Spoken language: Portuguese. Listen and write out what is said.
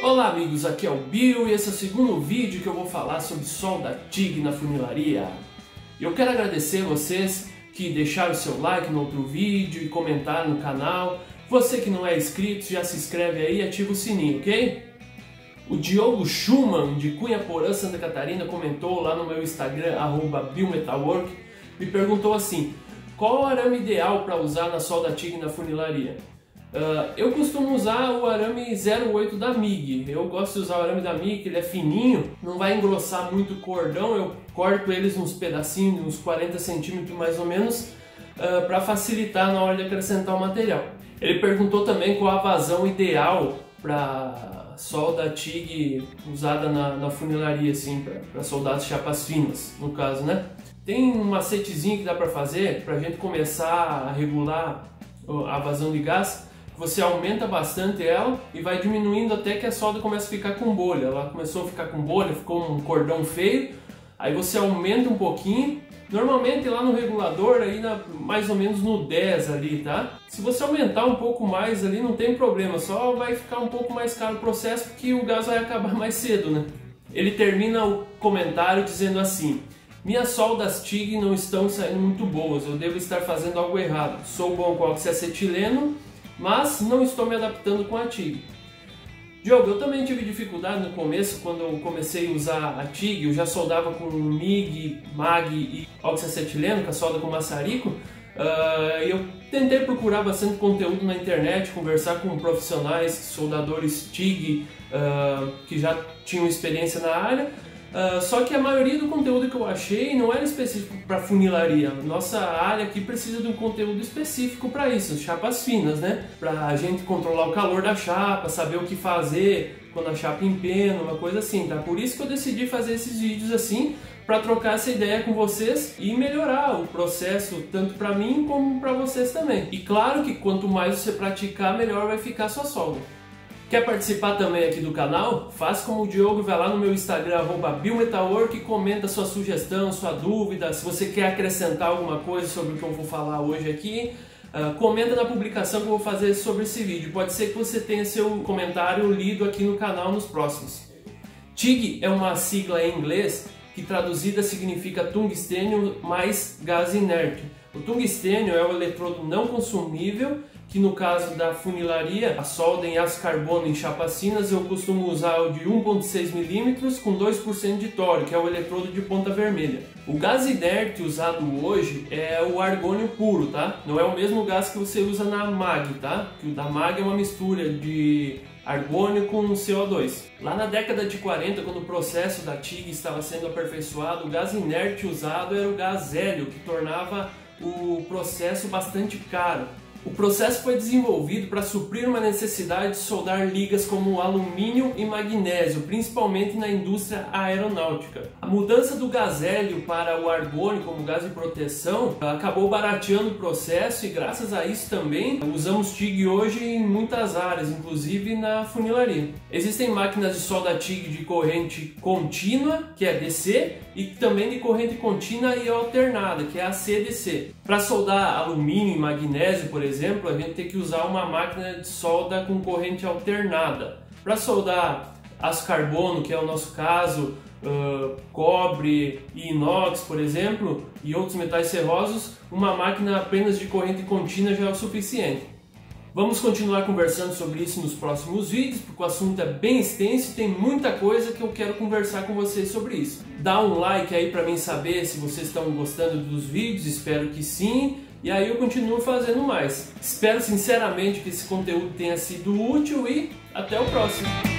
Olá amigos, aqui é o Bill e esse é o segundo vídeo que eu vou falar sobre som da TIG na funilaria. E eu quero agradecer vocês que deixaram o seu like no outro vídeo e comentaram no canal. Você que não é inscrito, já se inscreve aí e ativa o sininho, ok? O Diogo Schumann de Cunha Porã, Santa Catarina, comentou lá no meu Instagram, @Bill Metalwork, me perguntou assim: qual o arame ideal para usar na solda TIG na funilaria? Eu costumo usar o arame 08 da MIG. Eu gosto de usar o arame da MIG, ele é fininho, não vai engrossar muito o cordão. Eu corto eles uns pedacinhos, uns 40 centímetros mais ou menos, para facilitar na hora de acrescentar o material. Ele perguntou também qual a vazão ideal para solda TIG usada na funilaria, assim, para soldar chapas finas, no caso, né? Tem um macetezinho que dá para fazer para a gente começar a regular a vazão de gás. Você aumenta bastante ela e vai diminuindo até que a solda começa a ficar com bolha. Ela começou a ficar com bolha, ficou um cordão feio, aí você aumenta um pouquinho. Normalmente lá no regulador, aí mais ou menos no 10 ali, tá? Se você aumentar um pouco mais ali, não tem problema, só vai ficar um pouco mais caro o processo porque o gás vai acabar mais cedo, né? Ele termina o comentário dizendo assim: minhas soldas TIG não estão saindo muito boas, eu devo estar fazendo algo errado. Sou bom com oxiacetileno, mas não estou me adaptando com a TIG. Diogo, eu também tive dificuldade no começo. Quando eu comecei a usar a TIG, eu já soldava com MIG, MAG e oxiacetileno, com a solda com maçarico. Eu tentei procurar bastante conteúdo na internet, conversar com profissionais, soldadores TIG que já tinham experiência na área. Só que a maioria do conteúdo que eu achei não era específico para funilaria. Nossa área aqui precisa de um conteúdo específico para isso, chapas finas, né? Para a gente controlar o calor da chapa, saber o que fazer quando a chapa empena, uma coisa assim, tá? Por isso que eu decidi fazer esses vídeos assim, para trocar essa ideia com vocês e melhorar o processo, tanto para mim como para vocês também. E claro que quanto mais você praticar, melhor vai ficar a sua solda. Quer participar também aqui do canal? Faz como o Diogo, vai lá no meu Instagram, @Bill Metalwork, e comenta sua sugestão, sua dúvida. Se você quer acrescentar alguma coisa sobre o que eu vou falar hoje aqui, comenta na publicação que eu vou fazer sobre esse vídeo. Pode ser que você tenha seu comentário lido aqui no canal nos próximos. TIG é uma sigla em inglês que traduzida significa tungstênio mais gás inerte. O tungstênio é o eletrodo não consumível, que no caso da funilaria, a solda em aço carbono em chapas finas, eu costumo usar o de 1,6 mm com 2% de tório, que é o eletrodo de ponta vermelha. O gás inerte usado hoje é o argônio puro, tá? Não é o mesmo gás que você usa na MAG, tá? Que o da MAG é uma mistura de argônio com CO2. Lá na década de 40, quando o processo da TIG estava sendo aperfeiçoado, o gás inerte usado era o gás hélio, que tornava o processo bastante caro. O processo foi desenvolvido para suprir uma necessidade de soldar ligas como alumínio e magnésio, principalmente na indústria aeronáutica. A mudança do gás hélio para o argônio como gás de proteção acabou barateando o processo e graças a isso também usamos TIG hoje em muitas áreas, inclusive na funilaria. Existem máquinas de solda TIG de corrente contínua, que é DC, e também de corrente contínua e alternada, que é AC/DC. Para soldar alumínio e magnésio, por exemplo, a gente tem que usar uma máquina de solda com corrente alternada. Para soldar aço carbono, que é o nosso caso, cobre e inox, por exemplo, e outros metais ferrosos, uma máquina apenas de corrente contínua já é o suficiente. Vamos continuar conversando sobre isso nos próximos vídeos, porque o assunto é bem extenso e tem muita coisa que eu quero conversar com vocês sobre isso. Dá um like aí para mim saber se vocês estão gostando dos vídeos, espero que sim. E aí eu continuo fazendo mais. Espero sinceramente que esse conteúdo tenha sido útil e até o próximo.